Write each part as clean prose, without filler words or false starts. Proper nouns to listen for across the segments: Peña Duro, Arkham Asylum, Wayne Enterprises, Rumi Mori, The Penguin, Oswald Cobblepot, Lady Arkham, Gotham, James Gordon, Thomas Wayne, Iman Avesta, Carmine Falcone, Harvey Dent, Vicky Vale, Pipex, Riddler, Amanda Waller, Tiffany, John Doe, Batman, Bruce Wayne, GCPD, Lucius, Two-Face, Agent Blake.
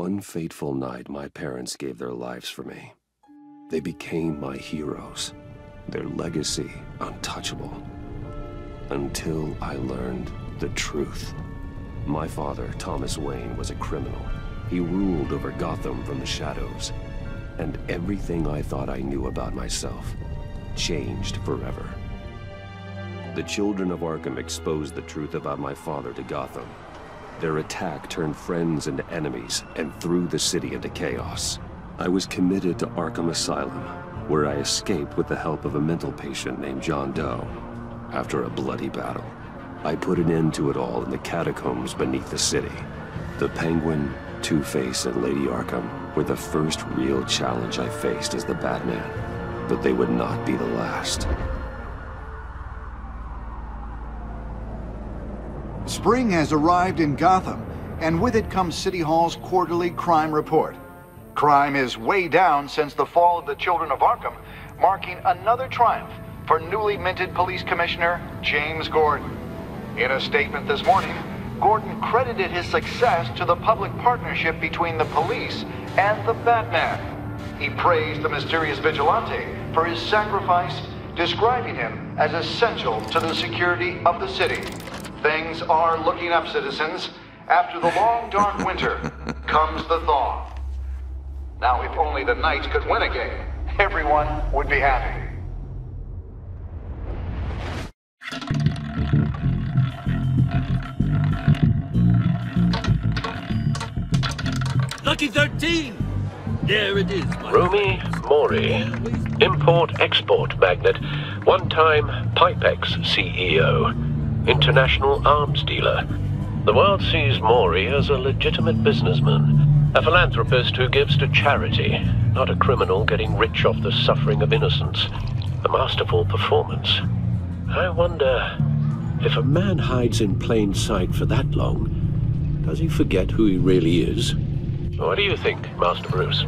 one fateful night, my parents gave their lives for me. They became my heroes, their legacy untouchable. Until I learned the truth. My father, Thomas Wayne, was a criminal. He ruled over Gotham from the shadows. And everything I thought I knew about myself changed forever. The children of Arkham exposed the truth about my father to Gotham. Their attack turned friends into enemies and threw the city into chaos. I was committed to Arkham Asylum, where I escaped with the help of a mental patient named John Doe. After a bloody battle, I put an end to it all in the catacombs beneath the city. The Penguin, Two-Face, and Lady Arkham were the first real challenge I faced as the Batman, but they would not be the last. Spring has arrived in Gotham, and with it comes City Hall's quarterly crime report. Crime is way down since the fall of the Children of Arkham, marking another triumph for newly minted Police Commissioner James Gordon. In a statement this morning, Gordon credited his success to the public partnership between the police and the Batman. He praised the mysterious vigilante for his sacrifice, describing him as essential to the security of the city. Things are looking up, citizens. After the long, dark winter comes the thaw. Now, if only the Knights could win a game, everyone would be happy. Lucky 13! There it is. Rumi Mori, import-export magnate, one-time Pipex CEO, international arms dealer. The world sees Mori as a legitimate businessman, a philanthropist who gives to charity, not a criminal getting rich off the suffering of innocence. A masterful performance. I wonder, if a man hides in plain sight for that long, does he forget who he really is? What do you think, Master Bruce?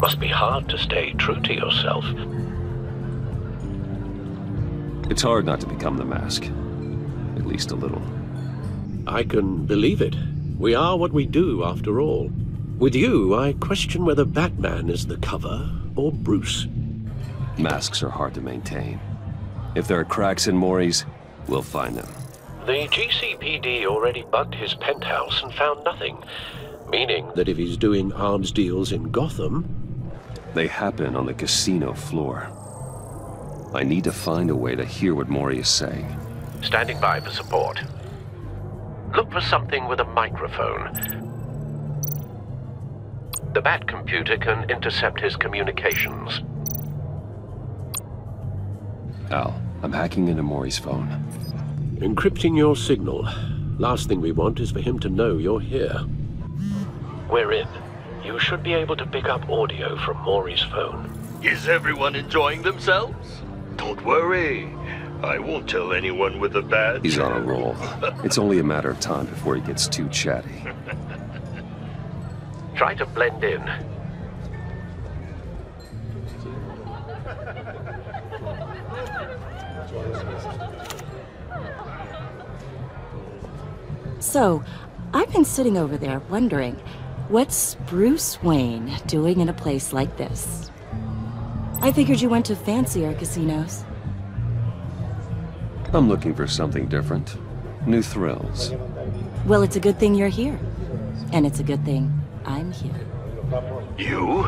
Must be hard to stay true to yourself. It's hard not to become the mask. At least a little. I can believe it. We are what we do, after all. With you, I question whether Batman is the cover or Bruce. Masks are hard to maintain. If there are cracks in Mori's, we'll find them. The GCPD already bugged his penthouse and found nothing. Meaning that if he's doing arms deals in Gotham, they happen on the casino floor. I need to find a way to hear what Mori is saying. Standing by for support. Look for something with a microphone. The Bat computer can intercept his communications. Al, I'm hacking into Mori's phone. Encrypting your signal. Last thing we want is for him to know you're here. We're in. You should be able to pick up audio from Mori's phone. Is everyone enjoying themselves? Don't worry. I won't tell anyone with a badge. He's on a roll. It's only a matter of time before he gets too chatty. Try to blend in. So, I've been sitting over there wondering, what's Bruce Wayne doing in a place like this? I figured you went to fancier casinos. I'm looking for something different. New thrills. Well, it's a good thing you're here. And it's a good thing I'm here. You?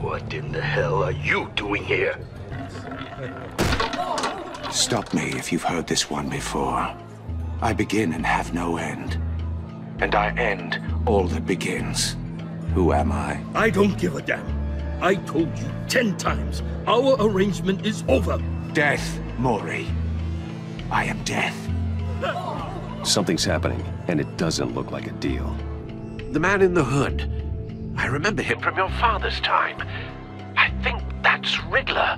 What in the hell are you doing here? Stop me if you've heard this one before. I begin and have no end. And I end all that begins. Who am I? I don't give a damn. I told you 10 times. Our arrangement is over. Death, Mori. I am death. Something's happening, and it doesn't look like a deal. The man in the hood. I remember him from your father's time. I think that's Riddler.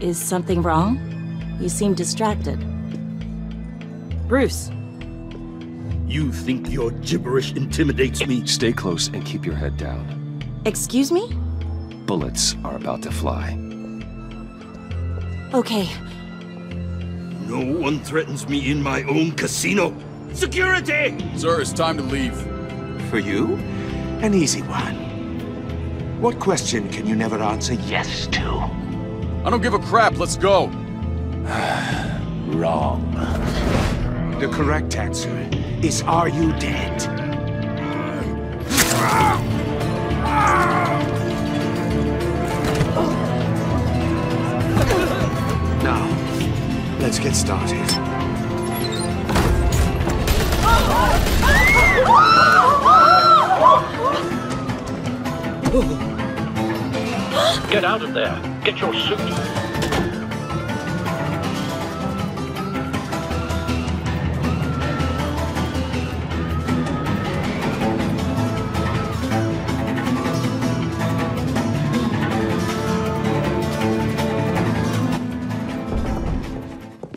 Is something wrong? You seem distracted. Bruce. You think your gibberish intimidates me? Stay close and keep your head down. Excuse me? Bullets are about to fly. Okay. No one threatens me in my own casino. Security! Sir, it's time to leave. For you? An easy one. What question can you never answer yes to? I don't give a crap. Let's go. Wrong. The correct answer is, are you dead? Now, let's get started. Get out of there. Get your suit.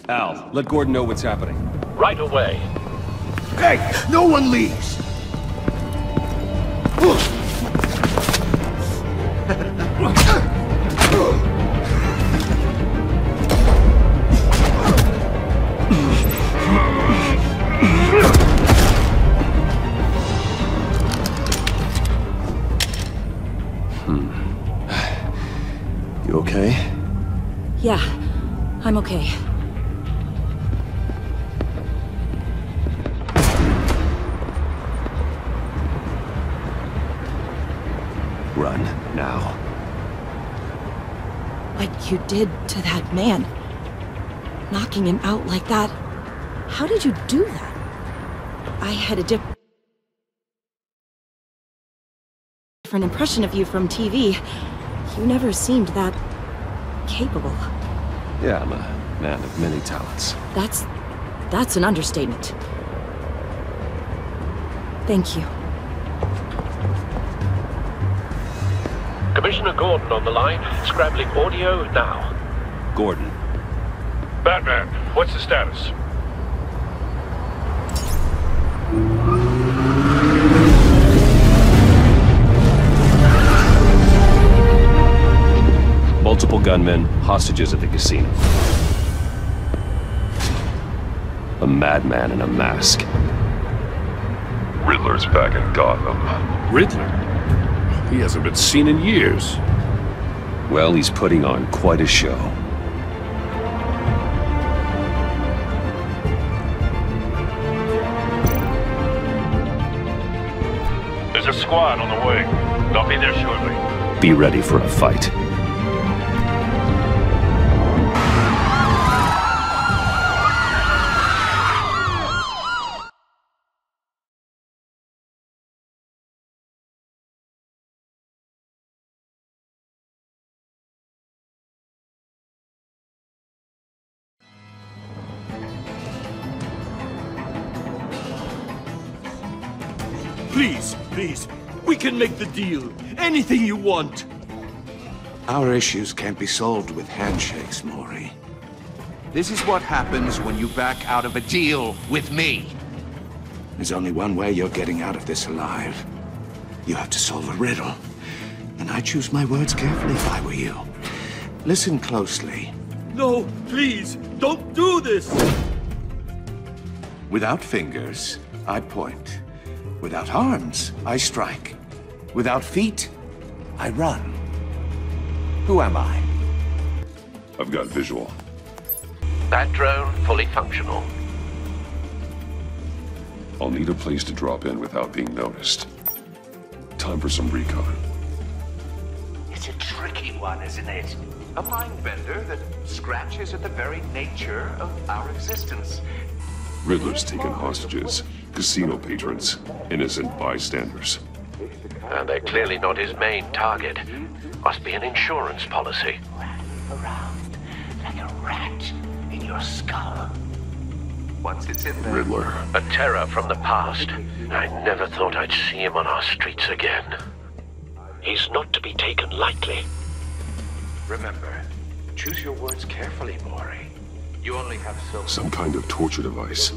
Al, let Gordon know what's happening. Right away. Hey, no one leaves. You okay? Yeah, I'm okay. Run, now. What you did to that man. Knocking him out like that. How did you do that? I had a different impression of you from TV. You never seemed that capable. Yeah, I'm a man of many talents. That's an understatement. Thank you. Commissioner Gordon on the line, scrambling audio now. Gordon. Batman, what's the status? Multiple gunmen, hostages at the casino. A madman in a mask. Riddler's back in Gotham. Riddler? He hasn't been seen in years. Well, he's putting on quite a show. There's a squad on the way. They'll be there shortly. Be ready for a fight. Please, we can make the deal. Anything you want. Our issues can't be solved with handshakes, Mori. This is what happens when you back out of a deal with me. There's only one way you're getting out of this alive. You have to solve a riddle. And I choose my words carefully if I were you. Listen closely. No, please, don't do this! Without fingers, I point. Without arms, I strike. Without feet, I run. Who am I? I've got visual. That drone fully functional. I'll need a place to drop in without being noticed. Time for some recon. It's a tricky one, isn't it? A mind bender that scratches at the very nature of our existence. Riddler's taken hostages. Casino patrons, innocent bystanders. And they're clearly not his main target. Must be an insurance policy. Wrapped around like a rat in your skull. Once it's in there. Riddler. A terror from the past. I never thought I'd see him on our streets again. He's not to be taken lightly. Remember, choose your words carefully, Mori. You only have some kind of torture device.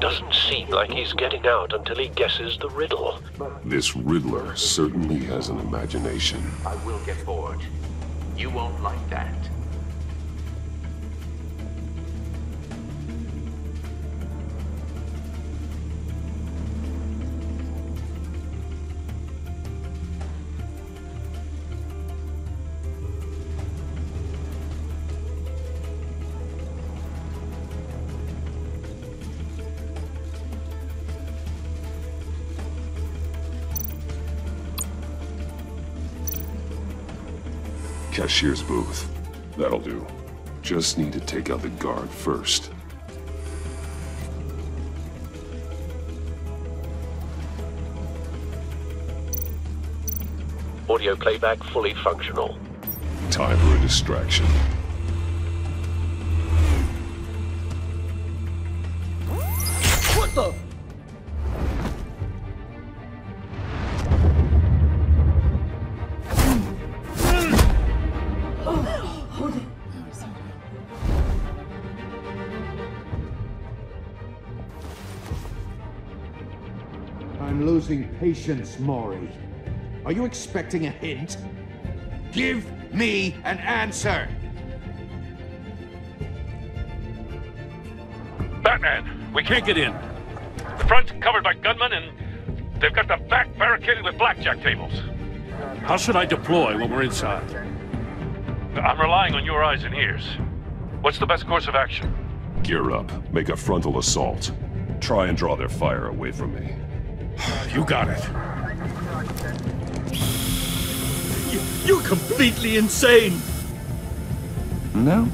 Doesn't seem like he's getting out until he guesses the riddle. This Riddler certainly has an imagination. I will get bored. You won't like that. cashier's booth. That'll do. Just need to take out the guard first. Audio playback fully functional. Time for a distraction. What the? I'm losing patience, Mori. Are you expecting a hint? Give me an answer! Batman, we can't get in. The front's covered by gunmen and they've got the back barricaded with blackjack tables. How should I deploy when we're inside? I'm relying on your eyes and ears. What's the best course of action? Gear up. Make a frontal assault. Try and draw their fire away from me. You got it. You're completely insane! No,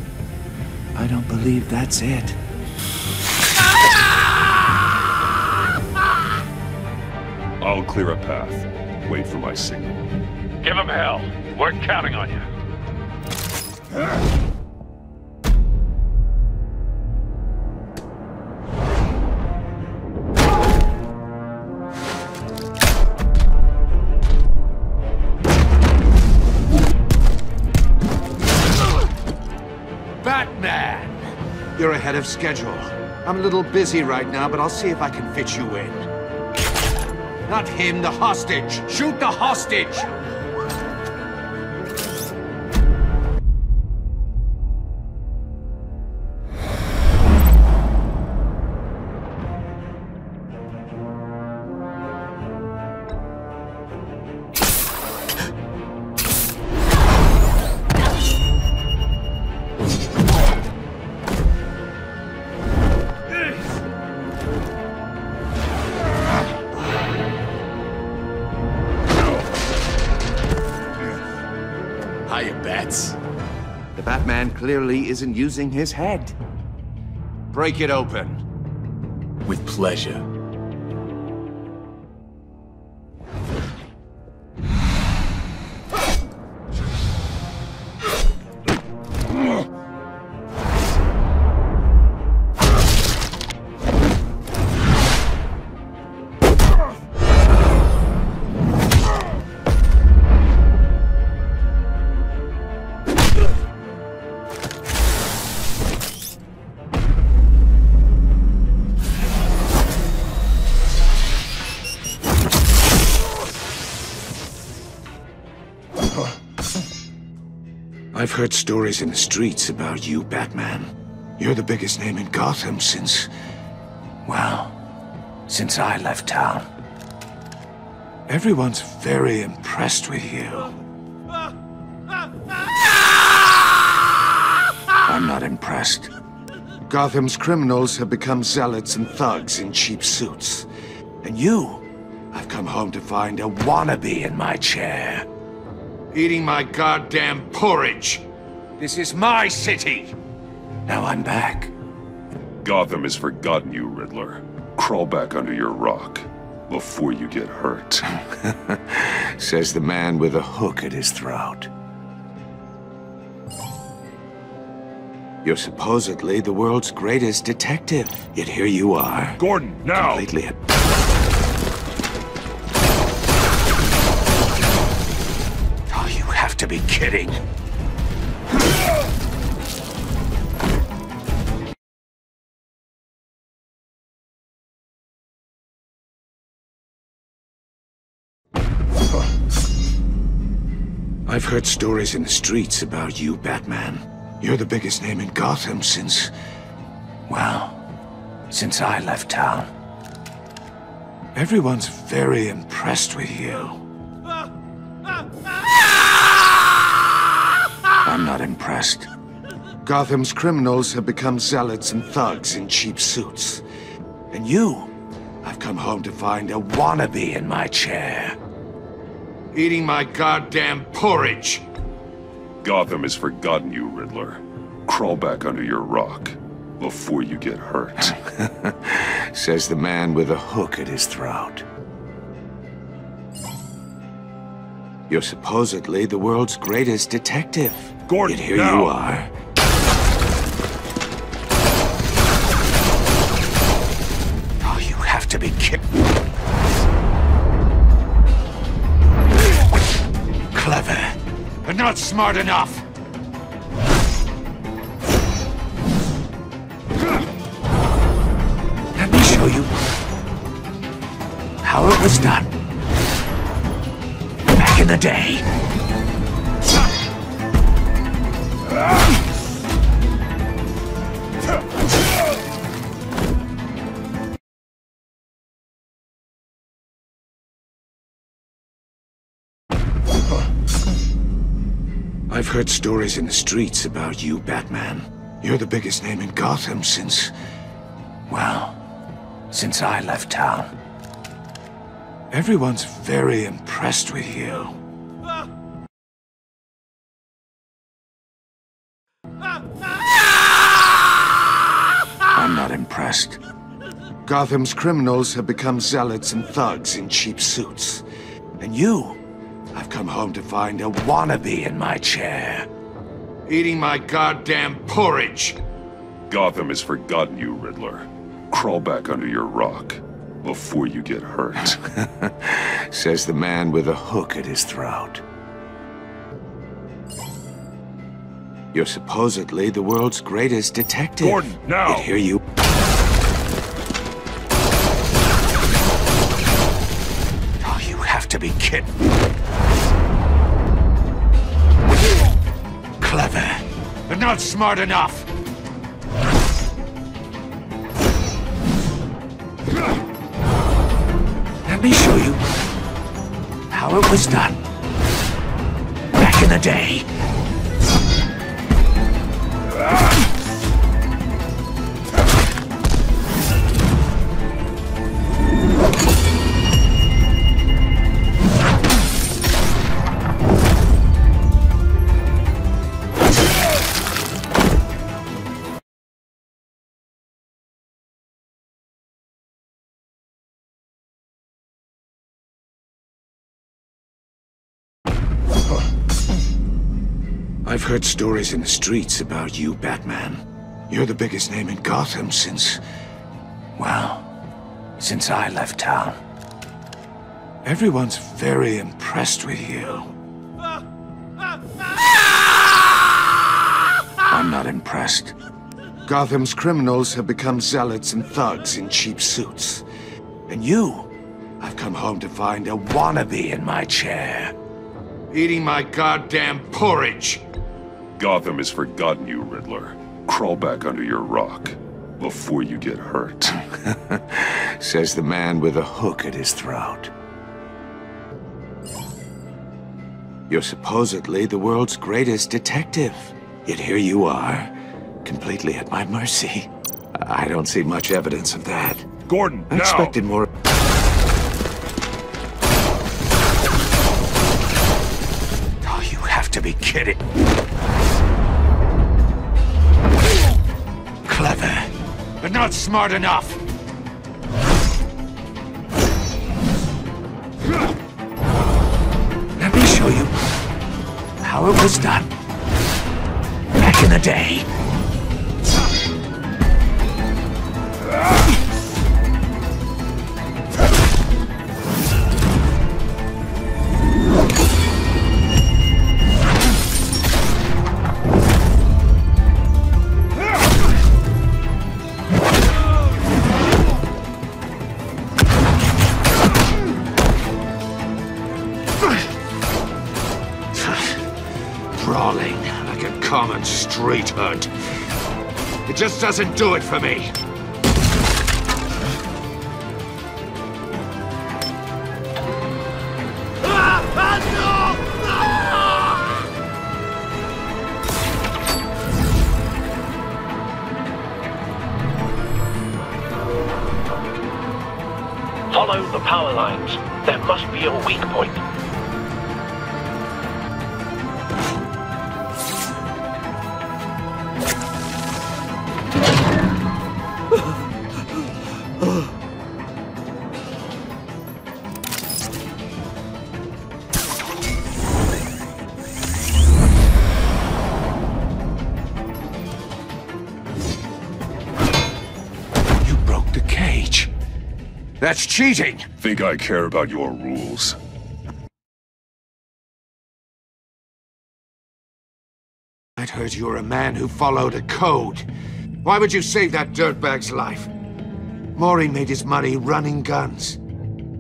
I don't believe that's it. I'll clear a path. Wait for my signal. Give him hell. We're counting on you. Batman! You're ahead of schedule. I'm a little busy right now, but I'll see if I can fit you in. Not him, the hostage! Shoot the hostage! Clearly isn't using his head. Break it open. With pleasure. I've heard stories in the streets about you, Batman. You're the biggest name in Gotham since... well, since I left town. Everyone's very impressed with you. I'm not impressed. Gotham's criminals have become zealots and thugs in cheap suits. And you, I've come home to find a wannabe in my chair. Eating my goddamn porridge! This is my city! Now I'm back. Gotham has forgotten you, Riddler. Crawl back under your rock before you get hurt. Says the man with a hook at his throat. You're supposedly the world's greatest detective, yet here you are. Gordon, now! Completely to be kidding. I've heard stories in the streets about you, Batman. You're the biggest name in Gotham since... well, since I left town. Everyone's very impressed with you. I'm not impressed. Gotham's criminals have become zealots and thugs in cheap suits. And you, I've come home to find a wannabe in my chair. Eating my goddamn porridge! Gotham has forgotten you, Riddler. Crawl back under your rock before you get hurt. Says the man with a hook at his throat. You're supposedly the world's greatest detective. Gordon, yet here now. You are. Oh, you have to be kidding. Clever, but not smart enough. Let me show you how it was done. The day. I've heard stories in the streets about you, Batman. You're the biggest name in Gotham since... well, since I left town. Everyone's very impressed with you. I'm not impressed. Gotham's criminals have become zealots and thugs in cheap suits. And you, I've come home to find a wannabe in my chair. Eating my goddamn porridge. Gotham has forgotten you, Riddler. Crawl back under your rock. Before you get hurt. Says the man with a hook at his throat. You're supposedly the world's greatest detective. Gordon, now! Yet here you... Oh, you have to be kidding. Clever, but not smart enough. Let me show you how it was done back in the day. I've heard stories in the streets about you, Batman. You're the biggest name in Gotham since... well, since I left town. Everyone's very impressed with you. I'm not impressed. Gotham's criminals have become zealots and thugs in cheap suits. And you, I've come home to find a wannabe in my chair. Eating my goddamn porridge. Gotham has forgotten you, Riddler. Crawl back under your rock before you get hurt. Says the man with a hook at his throat. You're supposedly the world's greatest detective. Yet here you are, completely at my mercy. I don't see much evidence of that. Gordon, I expected more... to be kidding. Clever, but not smart enough. Let me show you how it was done back in the day. Street hurt. It just doesn't do it for me. Follow the power lines. There must be a weak point. You broke the cage. That's cheating. Think I care about your rules? I'd heard you were a man who followed a code. Why would you save that dirtbag's life? Mori made his money running guns,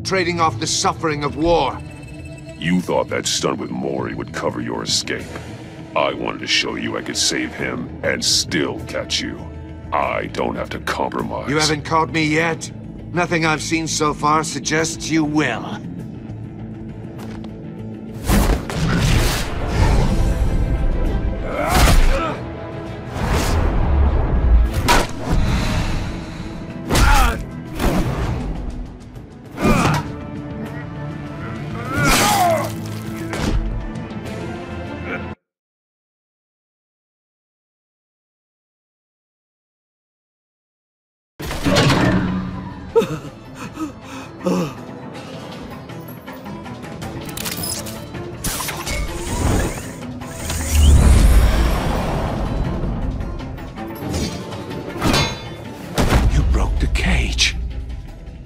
trading off the suffering of war. You thought that stunt with Mori would cover your escape. I wanted to show you I could save him and still catch you. I don't have to compromise. You haven't caught me yet? Nothing I've seen so far suggests you will.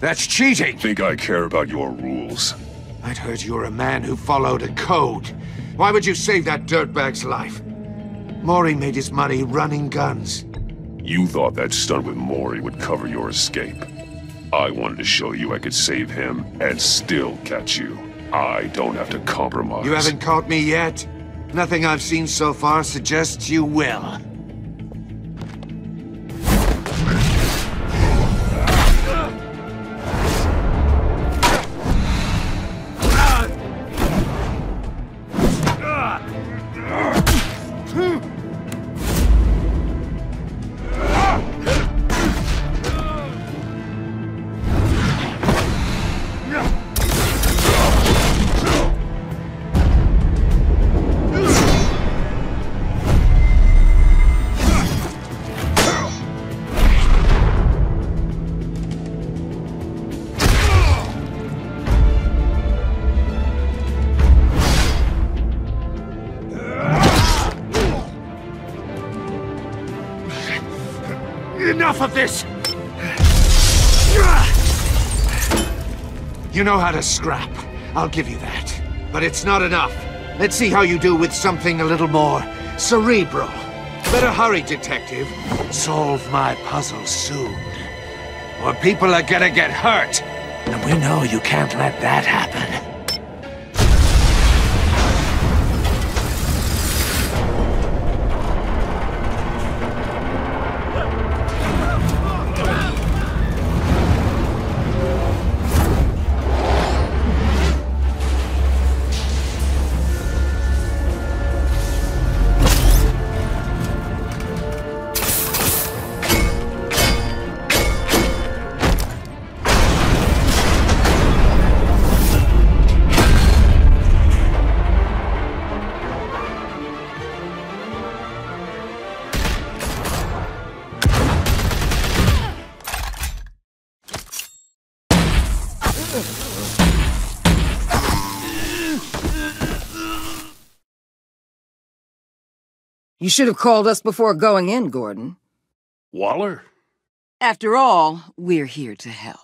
That's cheating! Think I care about your rules? I'd heard you were a man who followed a code. Why would you save that dirtbag's life? Mori made his money running guns. You thought that stunt with Mori would cover your escape. I wanted to show you I could save him and still catch you. I don't have to compromise. You haven't caught me yet? Nothing I've seen so far suggests you will. Of this! You know how to scrap. I'll give you that. But it's not enough. Let's see how you do with something a little more cerebral. Better hurry, detective. Solve my puzzle soon. Or people are gonna get hurt. And we know you can't let that happen. You should have called us before going in, Gordon. Waller? After all, we're here to help.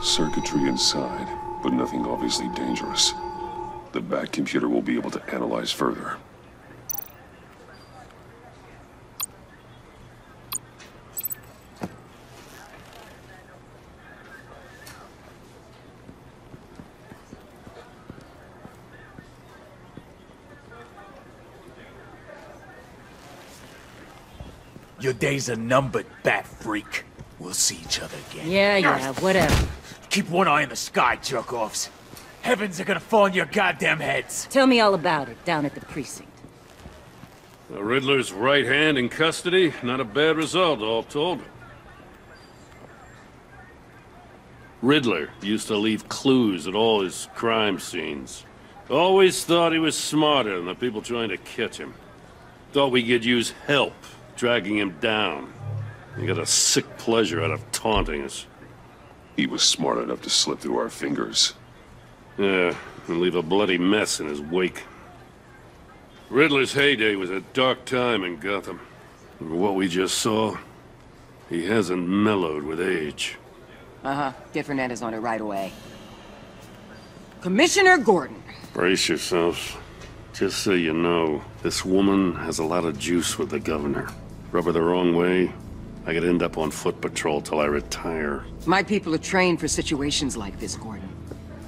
Circuitry inside, but nothing obviously dangerous. The back computer will be able to analyze further. Your days are numbered, bat freak. We'll see each other again. Yeah, whatever. Keep one eye in the sky, jerk-offs. Heavens are gonna fall on your goddamn heads. Tell me all about it, down at the precinct. The Riddler's right hand in custody? Not a bad result, all told. Riddler used to leave clues at all his crime scenes. Always thought he was smarter than the people trying to catch him. Thought we could use help dragging him down. He got a sick pleasure out of taunting us. He was smart enough to slip through our fingers. Yeah, and leave a bloody mess in his wake. Riddler's heyday was a dark time in Gotham. And what we just saw, he hasn't mellowed with age. Get Fernandez on it right away. Commissioner Gordon. Brace yourselves. Just so you know, this woman has a lot of juice with the governor. Rub her the wrong way, I could end up on foot patrol till I retire. My people are trained for situations like this, Gordon.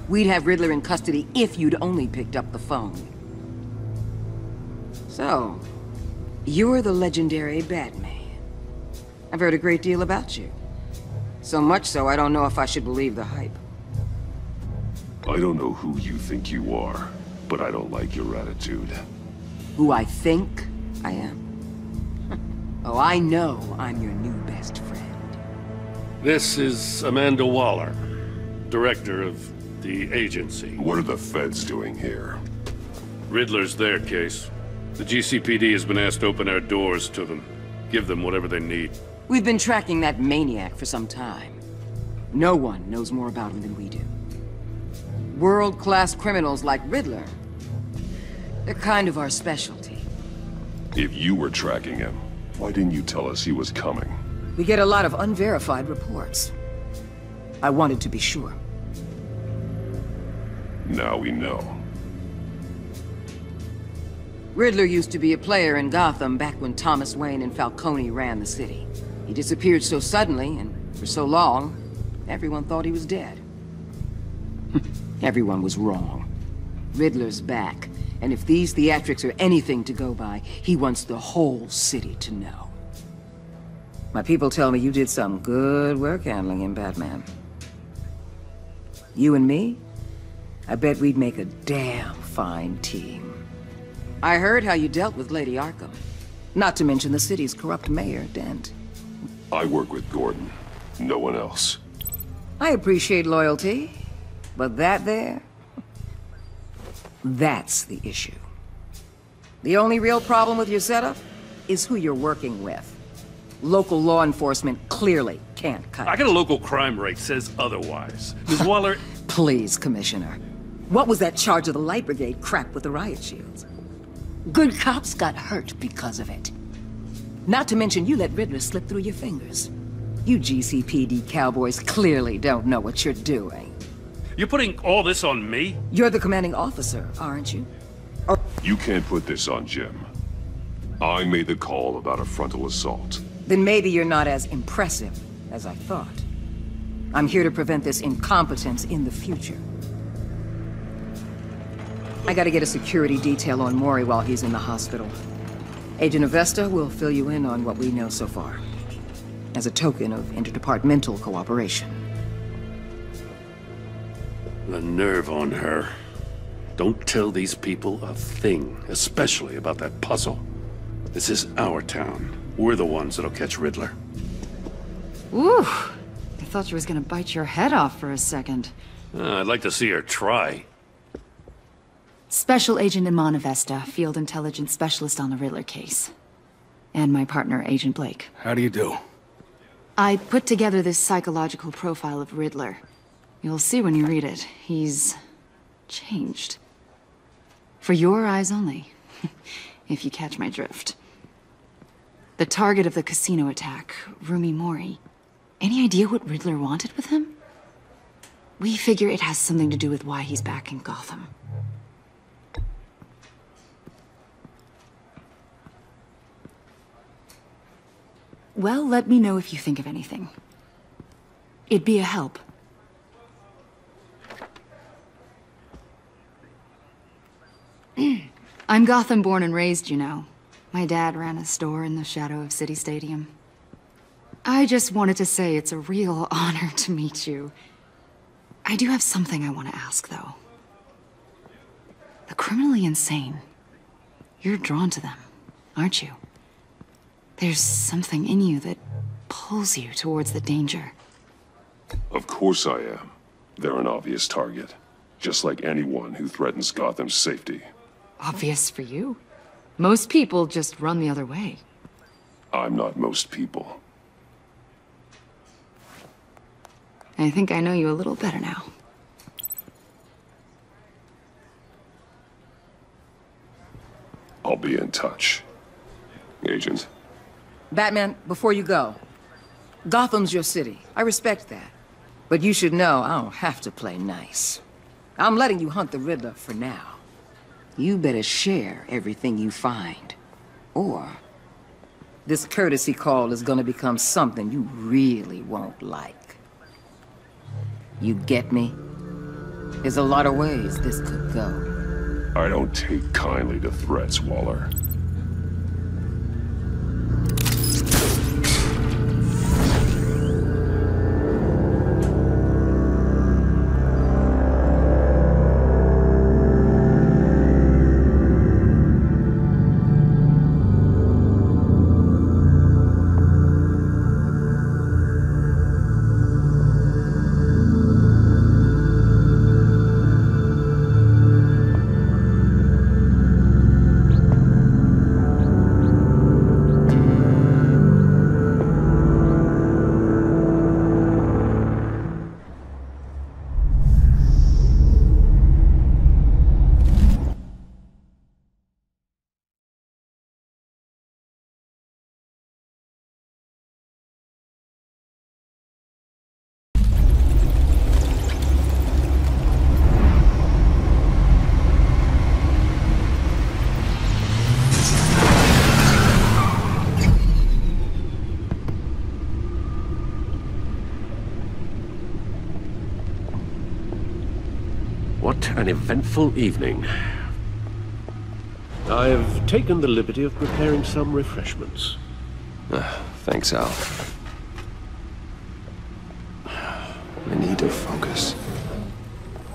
We'd have Riddler in custody if you'd only picked up the phone. So, you're the legendary Batman. I've heard a great deal about you. So much so, I don't know if I should believe the hype. I don't know who you think you are, but I don't like your attitude. Who I think I am? Oh, I know I'm your new best friend. This is Amanda Waller, director of the agency. What are the feds doing here? Riddler's their case. The GCPD has been asked to open our doors to them. Give them whatever they need. We've been tracking that maniac for some time. No one knows more about him than we do. World-class criminals like Riddler, they're kind of our specialty. If you were tracking him, why didn't you tell us he was coming? We get a lot of unverified reports. I wanted to be sure. Now we know. Riddler used to be a player in Gotham back when Thomas Wayne and Falcone ran the city. He disappeared so suddenly, and for so long, everyone thought he was dead. Everyone was wrong. Riddler's back, and if these theatrics are anything to go by, he wants the whole city to know. My people tell me you did some good work handling him, Batman. You and me? I bet we'd make a damn fine team. I heard how you dealt with Lady Arkham. Not to mention the city's corrupt mayor, Dent. I work with Gordon. No one else. I appreciate loyalty, but that there... that's the issue. The only real problem with your setup is who you're working with. Local law enforcement clearly can't cut it. I got a local crime rate says otherwise. Ms. Waller... Please, Commissioner. What was that charge of the Light Brigade crap with the riot shields? Good cops got hurt because of it. Not to mention, you let Riddler slip through your fingers. You GCPD cowboys clearly don't know what you're doing. You're putting all this on me? You're the commanding officer, aren't you? Or you can't put this on Jim. I made the call about a frontal assault. Then maybe you're not as impressive as I thought. I'm here to prevent this incompetence in the future. I gotta get a security detail on Mori while he's in the hospital. Agent Avesta will fill you in on what we know so far, as a token of interdepartmental cooperation. The nerve on her. Don't tell these people a thing, especially about that puzzle. This is our town. We're the ones that'll catch Riddler. Ooh, I thought she was gonna bite your head off for a second. I'd like to see her try. Special Agent Iman Avesta, Field Intelligence Specialist on the Riddler case. And my partner, Agent Blake. How do you do? I put together this psychological profile of Riddler. You'll see when you read it, he's... changed. For your eyes only, if you catch my drift. The target of the casino attack, Rumi Mori. Any idea what Riddler wanted with him? We figure it has something to do with why he's back in Gotham. Well, let me know if you think of anything. It'd be a help. I'm Gotham born and raised, you know. My dad ran a store in the shadow of City Stadium. I just wanted to say it's a real honor to meet you. I do have something I want to ask, though. The criminally insane. You're drawn to them, aren't you? There's something in you that pulls you towards the danger. Of course I am. They're an obvious target. Just like anyone who threatens Gotham's safety. Obvious for you? Most people just run the other way. I'm not most people. I think I know you a little better now. I'll be in touch. Agent. Batman, before you go. Gotham's your city. I respect that. But you should know I don't have to play nice. I'm letting you hunt the Riddler for now. You better share everything you find. Or this courtesy call is gonna become something you really won't like. You get me? There's a lot of ways this could go. I don't take kindly to threats, Waller. An eventful evening. I have taken the liberty of preparing some refreshments. Thanks, Al. I need to focus.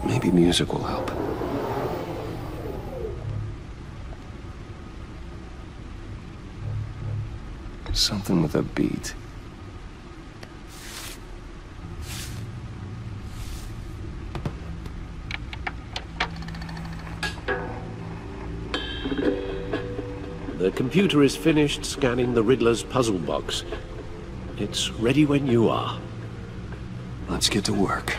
Maybe music will help. Something with a beat. The computer is finished scanning the Riddler's puzzle box. It's ready when you are. Let's get to work.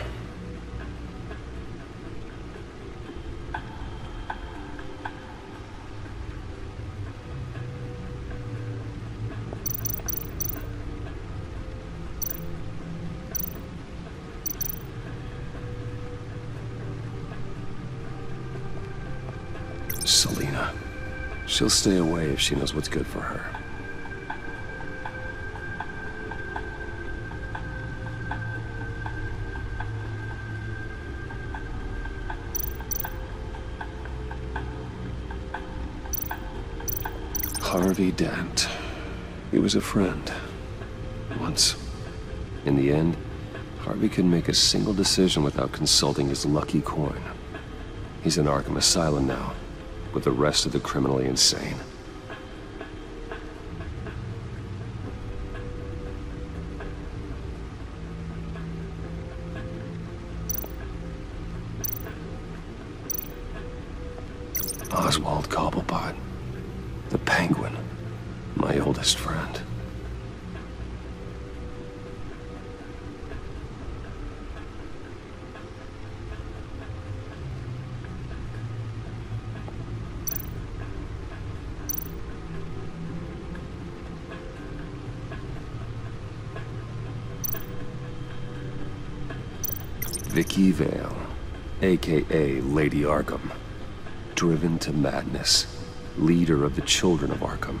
She'll stay away if she knows what's good for her. Harvey Dent. He was a friend. Once. In the end, Harvey couldn't make a single decision without consulting his lucky coin. He's in Arkham Asylum now, with the rest of the criminally insane. Oswald Cobblepot, the Penguin, my oldest friend. Vicky Vale, a.k.a. Lady Arkham, driven to madness, leader of the Children of Arkham.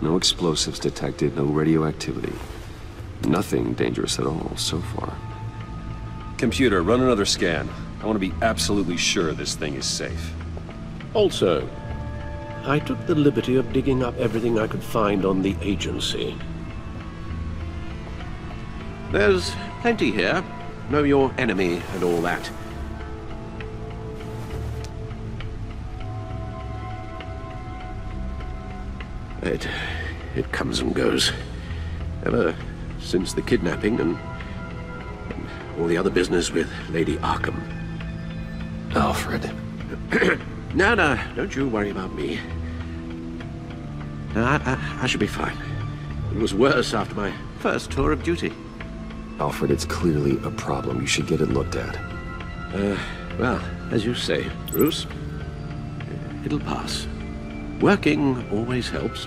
No explosives detected, no radioactivity. Nothing dangerous at all so far. Computer, run another scan. I want to be absolutely sure this thing is safe. Also, I took the liberty of digging up everything I could find on the agency. There's plenty here. Know your enemy and all that. It comes and goes. Ever since the kidnapping and all the other business with Lady Arkham. Alfred. No, don't you worry about me. No, I should be fine. It was worse after my first tour of duty. Alfred, it's clearly a problem. You should get it looked at. Well, as you say, Bruce, it'll pass. Working always helps.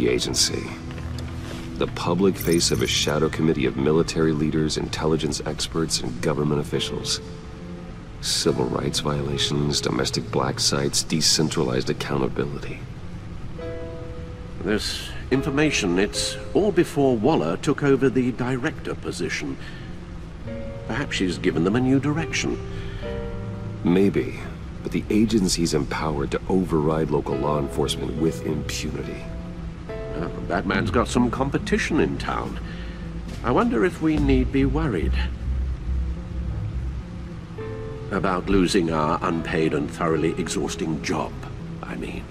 GCPD agency. The public face of a shadow committee of military leaders, intelligence experts, and government officials. Civil rights violations, domestic black sites, decentralized accountability. There's information. It's all before Waller took over the director position. Perhaps she's given them a new direction. Maybe, but the agency's empowered to override local law enforcement with impunity. Oh, that man's got some competition in town. I wonder if we need be worried about losing our unpaid and thoroughly exhausting job, I mean.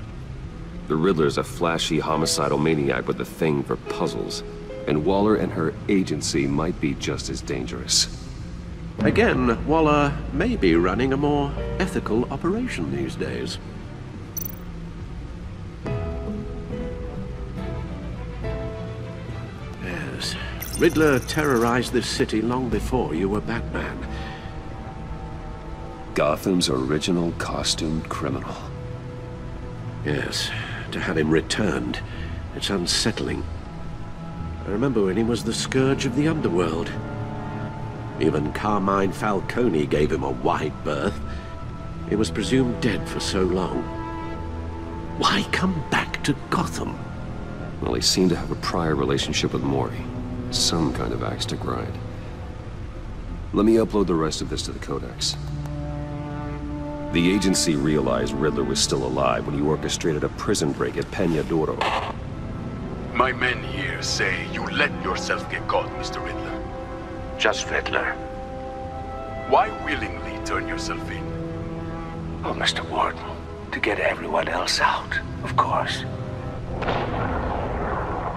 The Riddler's a flashy, homicidal maniac with a thing for puzzles, and Waller and her agency might be just as dangerous. Again, Waller may be running a more ethical operation these days. Yes, Riddler terrorized this city long before you were Batman. Gotham's original costumed criminal. Yes, to have him returned, it's unsettling. I remember when he was the scourge of the underworld. Even Carmine Falcone gave him a wide berth. He was presumed dead for so long. Why come back to Gotham? Well, he seemed to have a prior relationship with Mori. Some kind of axe to grind. Let me upload the rest of this to the Codex. The agency realized Riddler was still alive when he orchestrated a prison break at Peña Duro. My men here say you let yourself get caught, Mr. Riddler. Just Riddler. Why willingly turn yourself in? Oh, Mr. Warden, to get everyone else out, of course.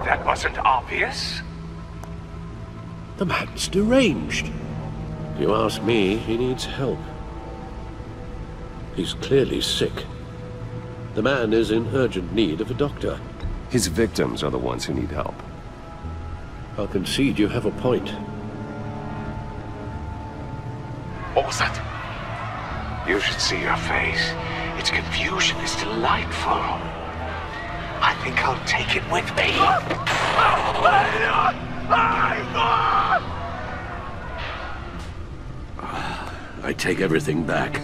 That wasn't obvious. The man's deranged. If you ask me, he needs help. He's clearly sick. The man is in urgent need of a doctor. His victims are the ones who need help. I'll concede you have a point. What was that? You should see your face. Its confusion is delightful. I think I'll take it with me. I take everything back.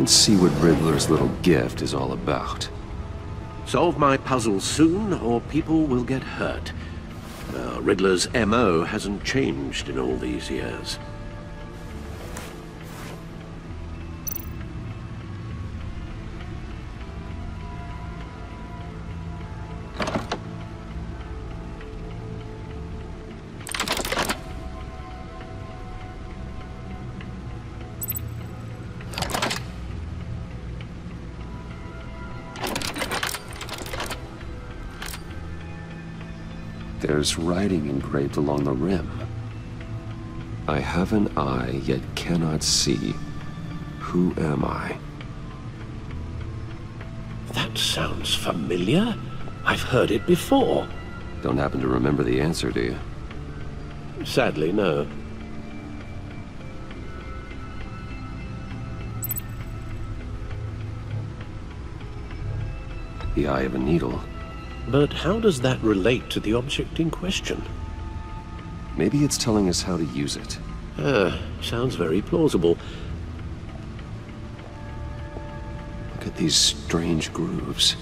And see what Riddler's little gift is all about. Solve my puzzle soon, or people will get hurt. Riddler's M.O. hasn't changed in all these years. There's writing engraved along the rim. I have an eye, yet cannot see. Who am I? That sounds familiar. I've heard it before. Don't happen to remember the answer, do you? Sadly, no. The eye of a needle. But how does that relate to the object in question? Maybe it's telling us how to use it. Sounds very plausible. Look at these strange grooves.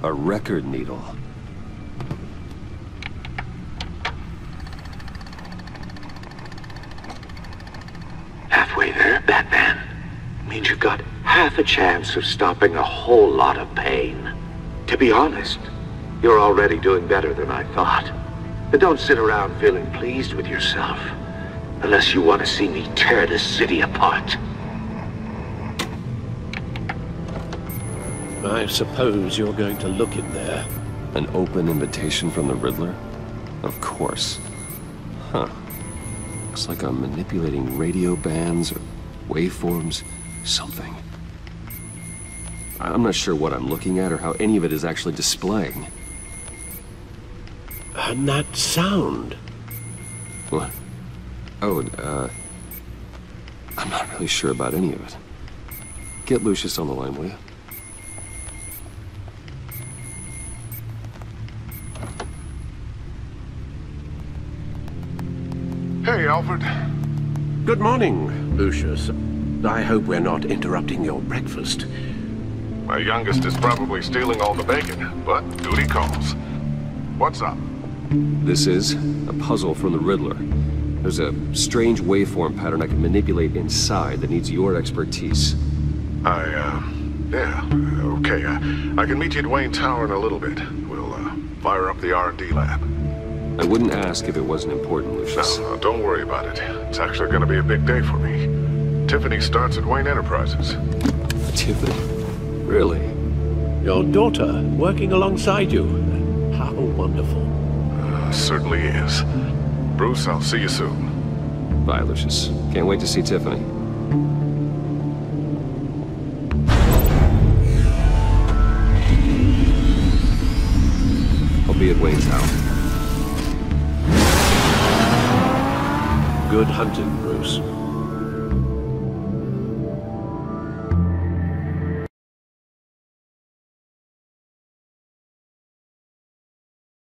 A record needle. Batman means you've got half a chance of stopping a whole lot of pain. To be honest, you're already doing better than I thought. But don't sit around feeling pleased with yourself, unless you want to see me tear this city apart. I suppose you're going to look in there. An open invitation from the Riddler? Of course. Huh. Looks like I'm manipulating radio bands or waveforms, something. I'm not sure what I'm looking at or how any of it is actually displaying. And that sound. What? Oh, I'm not really sure about any of it. Get Lucius on the line, will you? Hey, Alfred. Good morning, Lucius. I hope we're not interrupting your breakfast. My youngest is probably stealing all the bacon, but duty calls. What's up? This is a puzzle from the Riddler. There's a strange waveform pattern I can manipulate inside that needs your expertise. I can meet you at Wayne Tower in a little bit. We'll, fire up the R&D lab. I wouldn't ask if it wasn't important, Lucius. No, don't worry about it. It's actually gonna be a big day for me. Tiffany starts at Wayne Enterprises. Tiffany? Really? Your daughter, working alongside you. How wonderful. Certainly is. Bruce, I'll see you soon. Bye, Lucius. Can't wait to see Tiffany. I'll be at Wayne's house. Good hunting, Bruce.